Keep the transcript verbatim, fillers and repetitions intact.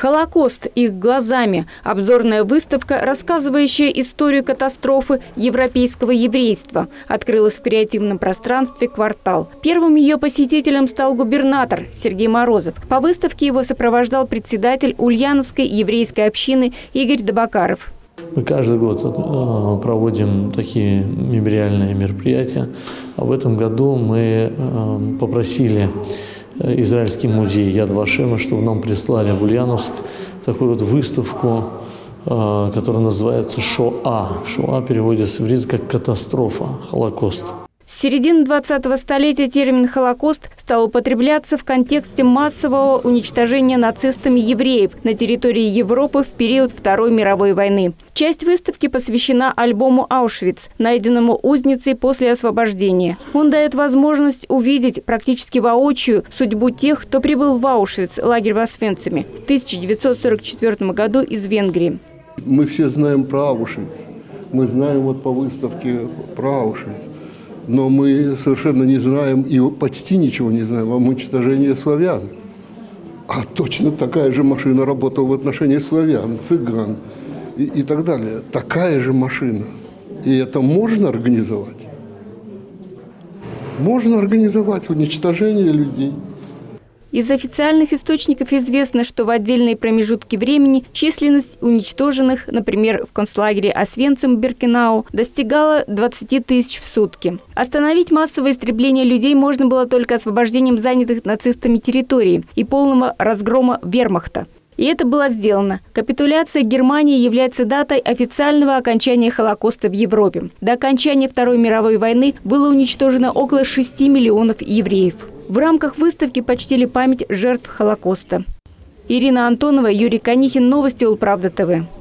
«Холокост их глазами» – обзорная выставка, рассказывающая историю катастрофы европейского еврейства, открылась в креативном пространстве «Квартал». Первым ее посетителем стал губернатор Сергей Морозов. По выставке его сопровождал председатель Ульяновской еврейской общины Игорь Дабакаров. Мы каждый год проводим такие мемориальные мероприятия. В этом году мы попросили Израильский музей Яд Вашема, чтобы нам прислали в Ульяновск такую вот выставку, которая называется «Шоа». «Шоа» переводится в иврит как «катастрофа», «Холокост». С середины двадцатого столетия термин «Холокост» стал употребляться в контексте массового уничтожения нацистами евреев на территории Европы в период Второй мировой войны. Часть выставки посвящена альбому «Аушвиц», найденному узницей после освобождения. Он дает возможность увидеть практически воочию судьбу тех, кто прибыл в Аушвиц, лагерь в Освенциме, в тысяча девятьсот сорок четвёртом году из Венгрии. Мы все знаем про Аушвиц. Мы знаем вот по выставке про Аушвиц. Но мы совершенно не знаем и почти ничего не знаем об уничтожении славян. А точно такая же машина работала в отношении славян, цыган и, и так далее. Такая же машина. И это можно организовать? Можно организовать уничтожение людей. Из официальных источников известно, что в отдельные промежутки времени численность уничтоженных, например, в концлагере Освенцим-Биркенау, достигала двадцати тысяч в сутки. Остановить массовое истребление людей можно было только освобождением занятых нацистами территорий и полного разгрома вермахта. И это было сделано. Капитуляция Германии является датой официального окончания Холокоста в Европе. До окончания Второй мировой войны было уничтожено около шести миллионов евреев. В рамках выставки почтили память жертв Холокоста. Ирина Антонова, Юрий Канихин, новости Улправда ТВ.